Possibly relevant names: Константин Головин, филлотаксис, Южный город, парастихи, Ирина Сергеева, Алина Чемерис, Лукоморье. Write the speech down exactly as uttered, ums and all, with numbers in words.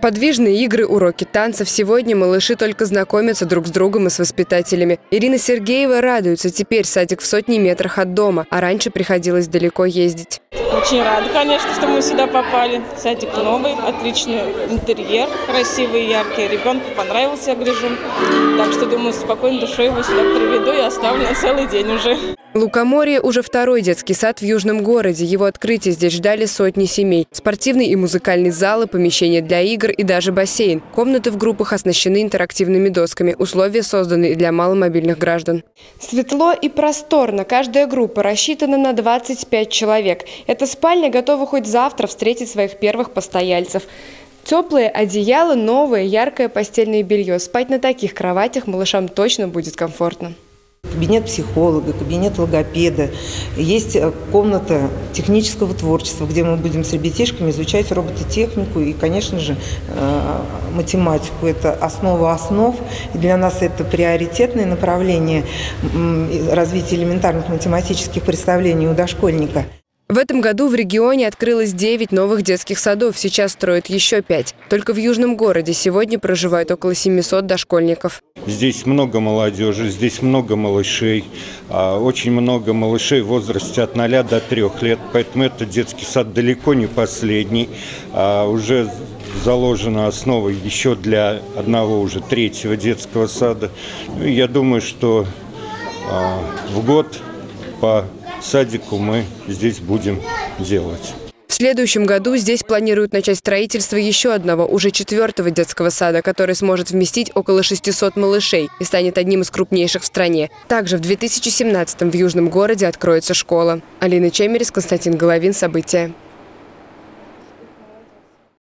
Подвижные игры, уроки танцев. Сегодня малыши только знакомятся друг с другом и с воспитателями. Ирина Сергеева радуется. Теперь садик в сотни метрах от дома, а раньше приходилось далеко ездить. Очень рада, конечно, что мы сюда попали. Садик новый, отличный интерьер, красивый, яркий. Ребенку понравился, я гляжу. Так что, думаю, спокойно душой его сюда приведу и оставлю на целый день уже. Лукоморье уже второй детский сад в Южном городе. Его открытие здесь ждали сотни семей. Спортивный и музыкальный залы, помещения для игр и даже бассейн. Комнаты в группах оснащены интерактивными досками. Условия созданы для маломобильных граждан. Светло и просторно. Каждая группа рассчитана на двадцать пять человек. Эта спальня готова хоть завтра встретить своих первых постояльцев. Теплые одеяла, новое яркое постельное белье. Спать на таких кроватях малышам точно будет комфортно. Кабинет психолога, кабинет логопеда, есть комната технического творчества, где мы будем с ребятишками изучать робототехнику и, конечно же, математику. Это основа основ, и для нас это приоритетное направление развития элементарных математических представлений у дошкольника. В этом году в регионе открылось девять новых детских садов, сейчас строят еще пять. Только в Южном городе сегодня проживает около семисот дошкольников. Здесь много молодежи, здесь много малышей, очень много малышей в возрасте от ноля до трёх лет, поэтому этот детский сад далеко не последний. Уже заложена основа еще для одного уже третьего детского сада. Я думаю, что в год по садику мы здесь будем делать. В следующем году здесь планируют начать строительство еще одного, уже четвертого детского сада, который сможет вместить около шестисот малышей и станет одним из крупнейших в стране. Также в две тысячи семнадцатом в Южном городе откроется школа. Алина Чемерис, Константин Головин. События.